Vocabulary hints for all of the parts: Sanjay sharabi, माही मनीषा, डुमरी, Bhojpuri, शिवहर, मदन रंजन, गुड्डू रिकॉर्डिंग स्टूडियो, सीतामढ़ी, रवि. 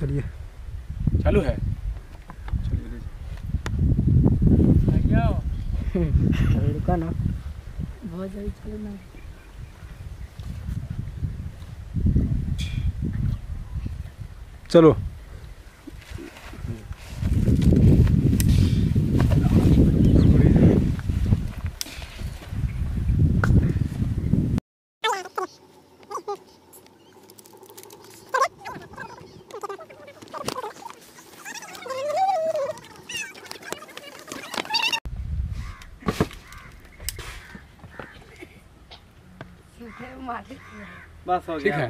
चलिए चालू है रुका ना बहुत जल्दी चलना। चलो बस हो गया ठीक है।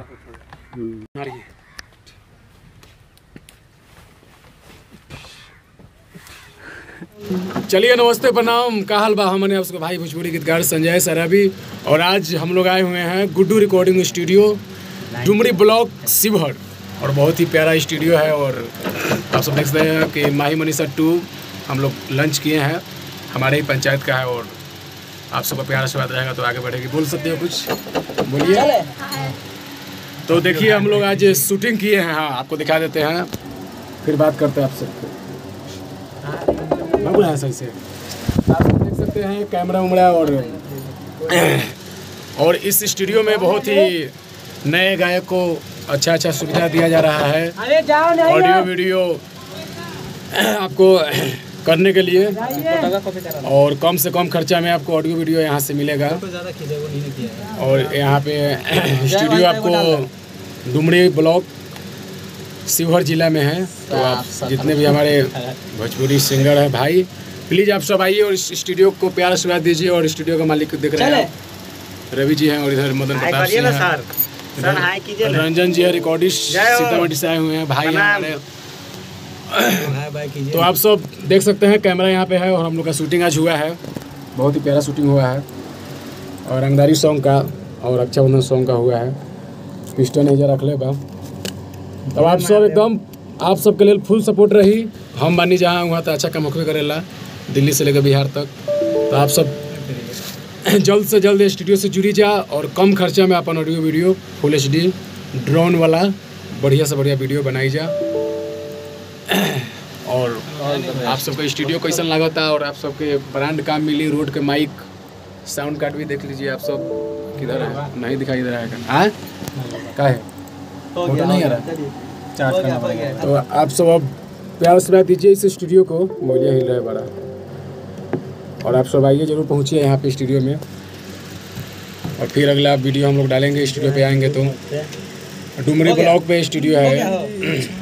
चलिए नमस्ते प्रणाम का हाल बा। हमने उसको भाई भोजपुरी गीतकार संजय सर रवि और आज हम लोग आए हुए हैं गुड्डू रिकॉर्डिंग स्टूडियो डुमरी block शिवहर और बहुत ही प्यारा स्टूडियो है। और आप सब देख सकते हैं कि माही मनीषा 2 हम लोग लंच किए हैं, हमारे ही पंचायत का है और आप सबका प्यार आशीर्वाद रहेगा तो आगे बढ़ेगी। बोल सकते हो कुछ बोलिए। तो देखिए हम लोग आज शूटिंग किए हैं, हाँ आपको दिखा देते हैं फिर बात करते हैं आप सबको। मैं बोला सही से आप सब देख सकते हैं कैमरा उमड़ा और इस स्टूडियो में बहुत ही नए गायक को अच्छा अच्छा सुविधा दिया जा रहा है ऑडियो वीडियो आपको करने के लिए और कम से कम खर्चा में आपको ऑडियो वीडियो यहाँ से मिलेगा। और यहाँ पे स्टूडियो आपको डुमरी ब्लॉक शिवहर जिला में है। तो आप जितने भी हमारे भोजपुरी सिंगर हैं भाई प्लीज़ आप सब आइए और इस स्टूडियो को प्यार आशीर्वाद दीजिए। और स्टूडियो का मालिक देख रहे हैं रवि जी हैं और इधर मदन रंजन जी है रिकॉर्डिस्ट सीतामढ़ी से आए हुए हैं भाई हमारे। तो आप सब देख सकते हैं कैमरा यहाँ पे है और हम लोग का शूटिंग आज हुआ है, बहुत ही प्यारा शूटिंग हुआ है और रंगदारी सॉन्ग का और रक्षाबंधन सॉन्ग का हुआ है। पिस्टन ऐजा रख ले बा। तो आप सब एकदम आप सब के लिए फुल सपोर्ट रही। हम बानी जहाँ हुआ तो अच्छा काम होबे करेला दिल्ली से लेकर बिहार तक। तो आप सब जल्द से जल्द स्टूडियो से जुड़ी जा और कम खर्चा में अपन audio video full HD drone वाला बढ़िया से बढ़िया वीडियो बनाई जा। और आप सबके स्टूडियो कैसा लगा था और आप सबके ब्रांड काम मिली रोड के माइक साउंड कार्ड भी देख लीजिए। आप सब किधर है नहीं दिखाई इधर आएगा हाँ का है फोटो नहीं आ रहा। तो आप सब अब प्यार से दीजिए इस स्टूडियो को बोलिए हिल रहा है बड़ा। और आप सब आइए जरूर पहुँचिए यहाँ पे स्टूडियो में और फिर अगला वीडियो हम लोग डालेंगे स्टूडियो पर आएंगे। तो डुमरी ब्लॉक पे स्टूडियो है